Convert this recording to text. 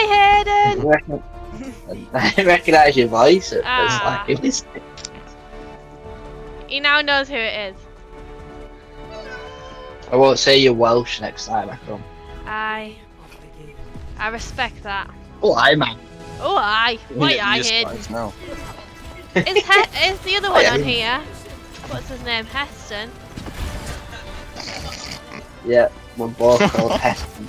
Hi, Heston! I recognise your voice. It's like, who is it? He now knows who it is. I won't say you're Welsh next time I come. Aye. I respect that. Oh, aye, man. Oh, aye. Why, aye, Heston? Is the other one on here? What's his name? Heston? Yeah, we're both called Heston.